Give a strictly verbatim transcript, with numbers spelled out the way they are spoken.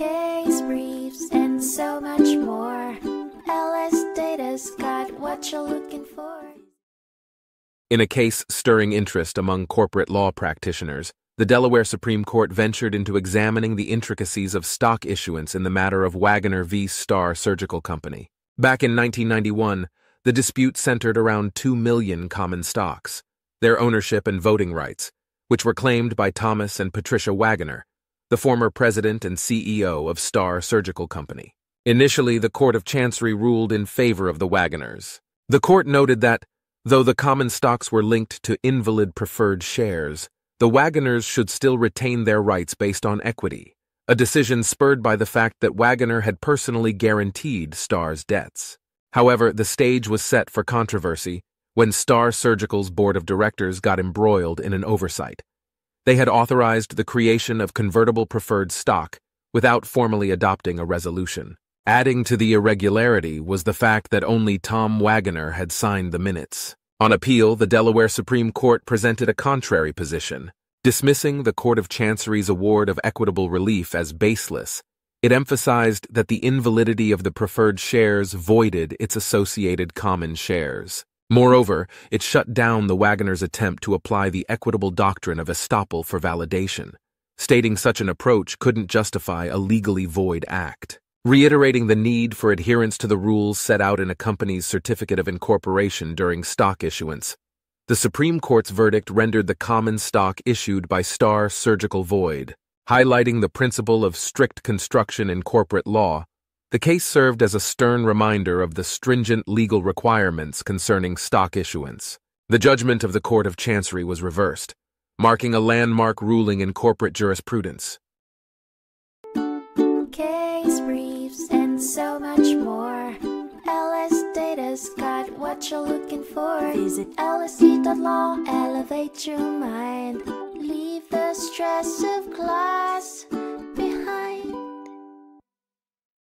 case briefs, and so much more. L S Data's got what you're looking for. In a case stirring interest among corporate law practitioners, the Delaware Supreme Court ventured into examining the intricacies of stock issuance in the matter of Waggoner v. STAAR Surgical Company. Back in nineteen ninety-one, the dispute centered around two million common stocks, their ownership and voting rights, which were claimed by Thomas and Patricia Waggoner, the former president and C E O of STAAR Surgical Company. Initially, the Court of Chancery ruled in favor of the Waggoners. The court noted that, though the common stocks were linked to invalid preferred shares, the Waggoners should still retain their rights based on equity, a decision spurred by the fact that Waggoner had personally guaranteed STAAR's debts. However, the stage was set for controversy when STAAR Surgical's board of directors got embroiled in an oversight. They had authorized the creation of convertible preferred stock without formally adopting a resolution. Adding to the irregularity was the fact that only Tom Waggoner had signed the minutes. On appeal, the Delaware Supreme Court presented a contrary position. Dismissing the Court of Chancery's award of equitable relief as baseless, it emphasized that the invalidity of the preferred shares voided its associated common shares. Moreover, it shut down the Waggoners' attempt to apply the equitable doctrine of estoppel for validation, stating such an approach couldn't justify a legally void act. Reiterating the need for adherence to the rules set out in a company's certificate of incorporation during stock issuance, the Supreme Court's verdict rendered the common stock issued by STAAR Surgical void. Highlighting the principle of strict construction in corporate law, the case served as a stern reminder of the stringent legal requirements concerning stock issuance. The judgment of the Court of Chancery was reversed, marking a landmark ruling in corporate jurisprudence. Case briefs and so much more. L S Data's got what you're looking for. Visit L S D dot law, elevate your mind, leave the stress of class.